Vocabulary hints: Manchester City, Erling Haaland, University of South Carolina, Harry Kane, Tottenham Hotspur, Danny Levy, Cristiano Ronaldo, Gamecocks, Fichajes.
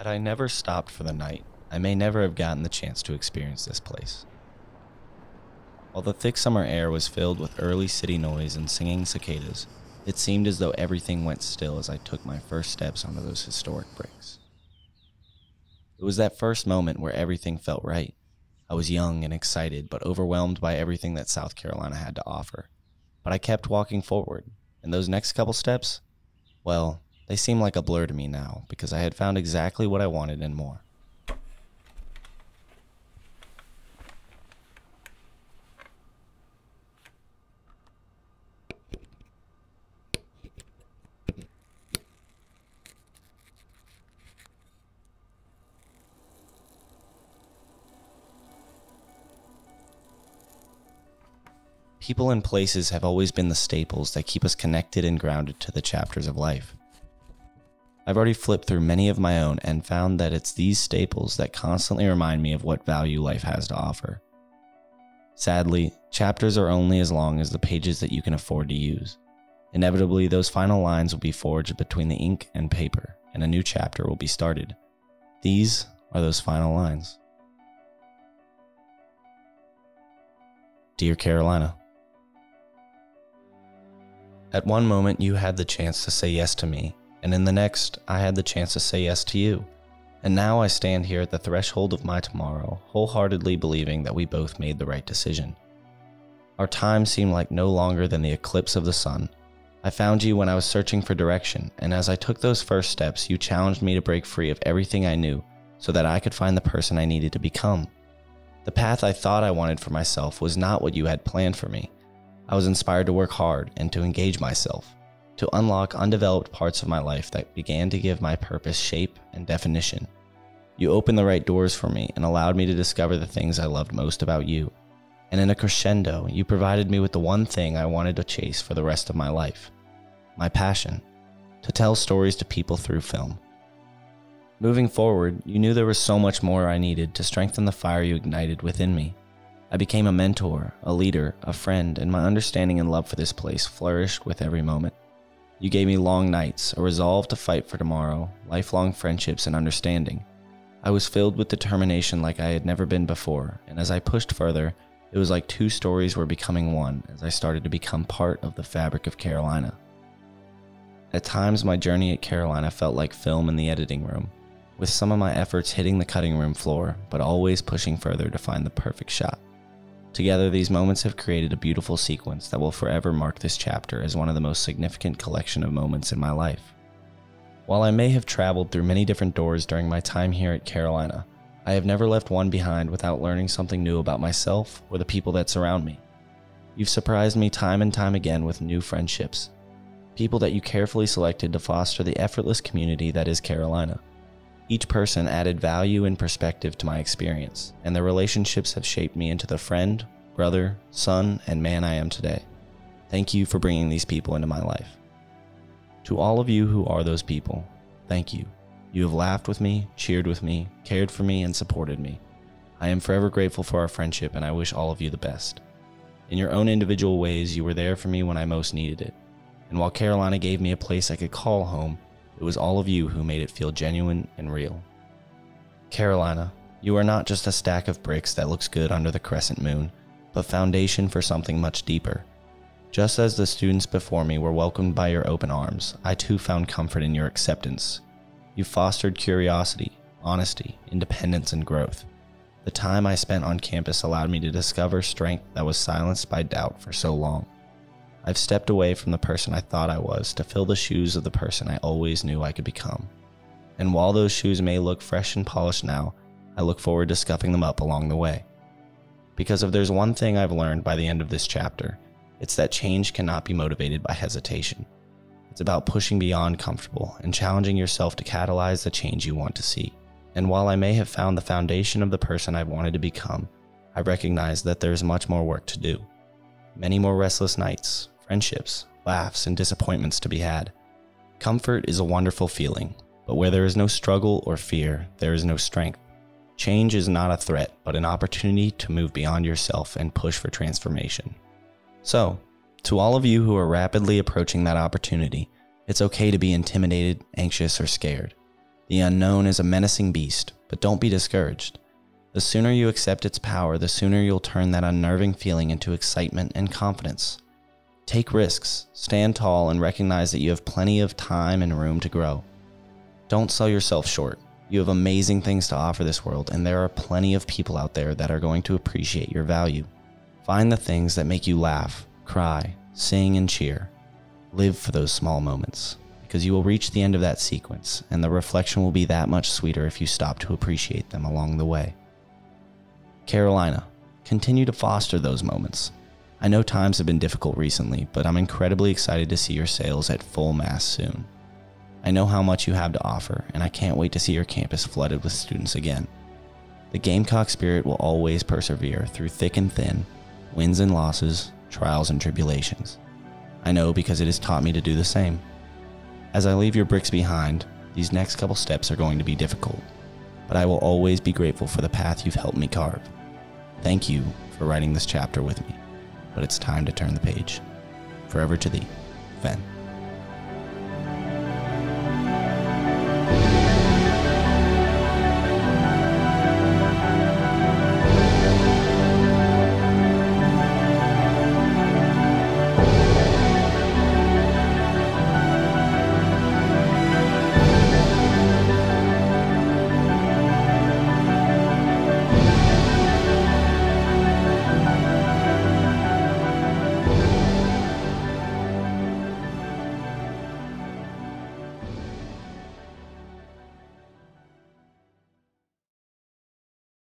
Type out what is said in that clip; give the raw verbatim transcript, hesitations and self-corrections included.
Had I never stopped for the night, I may never have gotten the chance to experience this place. While the thick summer air was filled with early city noise and singing cicadas, it seemed as though everything went still as I took my first steps onto those historic bricks. It was that first moment where everything felt right. I was young and excited, but overwhelmed by everything that South Carolina had to offer. But I kept walking forward, and those next couple steps, well, they seem like a blur to me now, because I had found exactly what I wanted and more. People and places have always been the staples that keep us connected and grounded to the chapters of life. I've already flipped through many of my own and found that it's these staples that constantly remind me of what value life has to offer. Sadly, chapters are only as long as the pages that you can afford to use. Inevitably, those final lines will be forged between the ink and paper, and a new chapter will be started. These are those final lines. Dear Carolina. At one moment, you had the chance to say yes to me, and in the next, I had the chance to say yes to you. And now I stand here at the threshold of my tomorrow, wholeheartedly believing that we both made the right decision. Our time seemed like no longer than the eclipse of the sun. I found you when I was searching for direction, and as I took those first steps, you challenged me to break free of everything I knew so that I could find the person I needed to become. The path I thought I wanted for myself was not what you had planned for me. I was inspired to work hard and to engage myself, to unlock undeveloped parts of my life that began to give my purpose shape and definition. You opened the right doors for me and allowed me to discover the things I loved most about you. And in a crescendo, you provided me with the one thing I wanted to chase for the rest of my life, my passion, to tell stories to people through film. Moving forward, you knew there was so much more I needed to strengthen the fire you ignited within me. I became a mentor, a leader, a friend, and my understanding and love for this place flourished with every moment. You gave me long nights, a resolve to fight for tomorrow, lifelong friendships and understanding. I was filled with determination like I had never been before, and as I pushed further, it was like two stories were becoming one as I started to become part of the fabric of Carolina. At times, my journey at Carolina felt like film in the editing room, with some of my efforts hitting the cutting room floor, but always pushing further to find the perfect shot. Together, these moments have created a beautiful sequence that will forever mark this chapter as one of the most significant collection of moments in my life. While I may have traveled through many different doors during my time here at Carolina, I have never left one behind without learning something new about myself or the people that surround me. You've surprised me time and time again with new friendships, people that you carefully selected to foster the effortless community that is Carolina. Each person added value and perspective to my experience, and their relationships have shaped me into the friend, brother, son, and man I am today. Thank you for bringing these people into my life. To all of you who are those people, thank you. You have laughed with me, cheered with me, cared for me, and supported me. I am forever grateful for our friendship, and I wish all of you the best. In your own individual ways, you were there for me when I most needed it. And while Carolina gave me a place I could call home, it was all of you who made it feel genuine and real. Carolina, you are not just a stack of bricks that looks good under the crescent moon, but foundation for something much deeper. Just as the students before me were welcomed by your open arms, I too found comfort in your acceptance. You fostered curiosity, honesty, independence, and growth. The time I spent on campus allowed me to discover strength that was silenced by doubt for so long. I've stepped away from the person I thought I was to fill the shoes of the person I always knew I could become. And while those shoes may look fresh and polished now, I look forward to scuffing them up along the way. Because if there's one thing I've learned by the end of this chapter, it's that change cannot be motivated by hesitation. It's about pushing beyond comfortable and challenging yourself to catalyze the change you want to see. And while I may have found the foundation of the person I've wanted to become, I recognize that there's much more work to do. Many more restless nights, friendships, laughs, and disappointments to be had. Comfort is a wonderful feeling, but where there is no struggle or fear, there is no strength. Change is not a threat, but an opportunity to move beyond yourself and push for transformation. So, to all of you who are rapidly approaching that opportunity, it's okay to be intimidated, anxious, or scared. The unknown is a menacing beast, but don't be discouraged. The sooner you accept its power, the sooner you'll turn that unnerving feeling into excitement and confidence. Take risks, stand tall, and recognize that you have plenty of time and room to grow. Don't sell yourself short. You have amazing things to offer this world, and there are plenty of people out there that are going to appreciate your value. Find the things that make you laugh, cry, sing, and cheer. Live for those small moments, because you will reach the end of that sequence, and the reflection will be that much sweeter if you stop to appreciate them along the way. Carolina, continue to foster those moments. I know times have been difficult recently, but I'm incredibly excited to see your sails at full mast soon. I know how much you have to offer, and I can't wait to see your campus flooded with students again. The Gamecock spirit will always persevere through thick and thin, wins and losses, trials and tribulations. I know because it has taught me to do the same. As I leave your bricks behind, these next couple steps are going to be difficult, but I will always be grateful for the path you've helped me carve. Thank you for writing this chapter with me, but it's time to turn the page. Forever to thee, Fen.